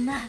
な。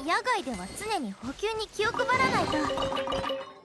野外では常に補給に気を配らないと。